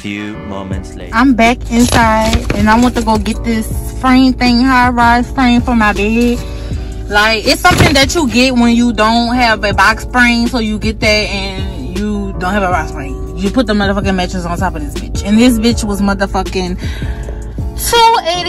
few moments later. I'm back inside and I want to go get this frame thing, high-rise frame for my bed. Like, it's something that you get when you don't have a box spring, so you get that and you don't have a box spring. You put the motherfucking mattress on top of this bitch. And this bitch was motherfucking $280.